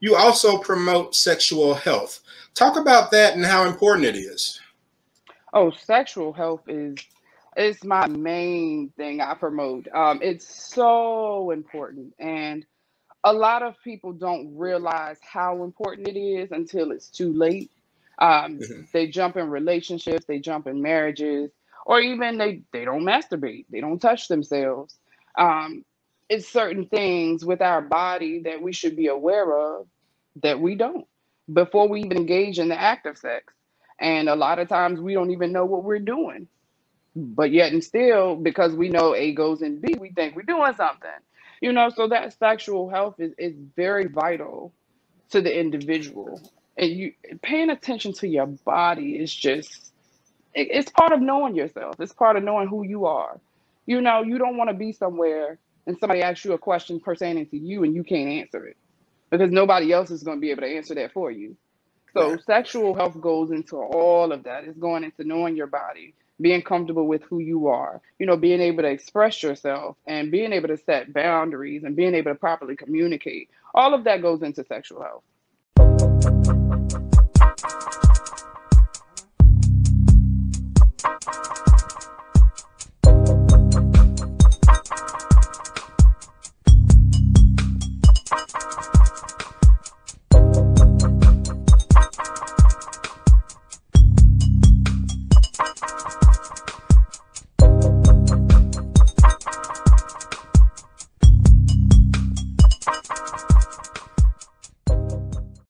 you also promote sexual health. Talk about that and how important it is. Oh, sexual health is my main thing I promote. It's so important. And a lot of people don't realize how important it is until it's too late. They jump in relationships, they jump in marriages, or even they don't masturbate, they don't touch themselves. It's certain things with our body that we should be aware of that we don't before we even engage in the act of sex. And a lot of times we don't even know what we're doing. But yet and still, because we know A goes in B, we think we're doing something. You know, so that sexual health is very vital to the individual. And you paying attention to your body is just, it's part of knowing yourself. It's part of knowing who you are. You know, you don't want to be somewhere and somebody asks you a question pertaining to you and you can't answer it because nobody else is going to be able to answer that for you. So sexual health goes into all of that. It's going into knowing your body, being comfortable with who you are, you know, being able to express yourself and being able to set boundaries and being able to properly communicate. All of that goes into sexual health.